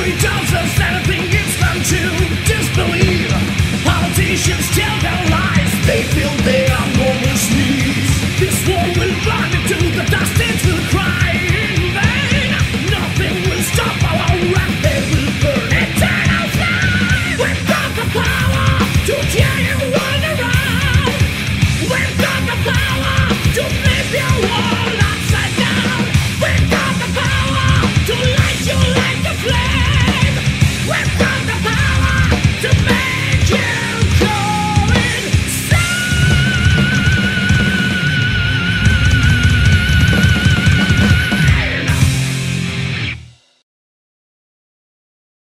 country doesn't stand a thing, it's time to disbelieve. Politicians tell their lies, they feel they